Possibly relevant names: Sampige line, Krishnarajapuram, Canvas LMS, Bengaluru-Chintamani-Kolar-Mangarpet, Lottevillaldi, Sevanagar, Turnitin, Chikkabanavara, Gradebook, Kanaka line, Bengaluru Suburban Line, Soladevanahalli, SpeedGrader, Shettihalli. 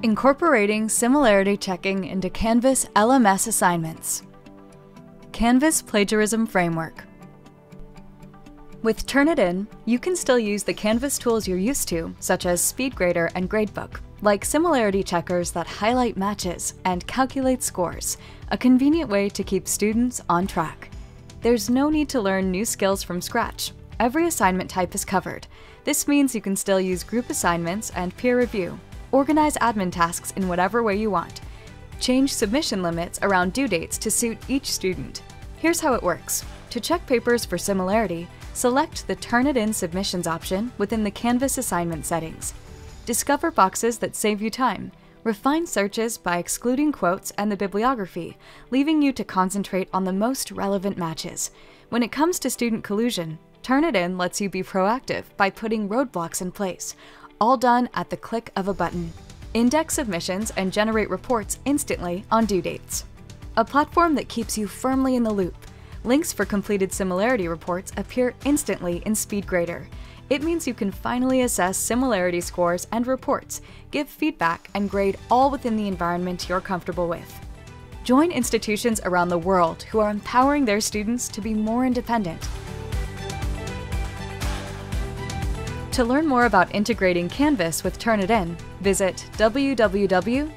Incorporating similarity checking into Canvas LMS assignments. Canvas Plagiarism Framework. With Turnitin, you can still use the Canvas tools you're used to, such as SpeedGrader and Gradebook, like similarity checkers that highlight matches and calculate scores, a convenient way to keep students on track. There's no need to learn new skills from scratch. Every assignment type is covered. This means you can still use group assignments and peer review, organize admin tasks in whatever way you want, change submission limits around due dates to suit each student. Here's how it works. To check papers for similarity, select the Turnitin Submissions option within the Canvas assignment settings. Discover boxes that save you time. Refine searches by excluding quotes and the bibliography, leaving you to concentrate on the most relevant matches. When it comes to student collusion, Turnitin lets you be proactive by putting roadblocks in place, all done at the click of a button. Index submissions and generate reports instantly on due dates. A platform that keeps you firmly in the loop. Links for completed similarity reports appear instantly in SpeedGrader. It means you can finally assess similarity scores and reports, give feedback, and grade all within the environment you're comfortable with. Join institutions around the world who are empowering their students to be more independent. To learn more about integrating Canvas with Turnitin, visit www.turnitin.com.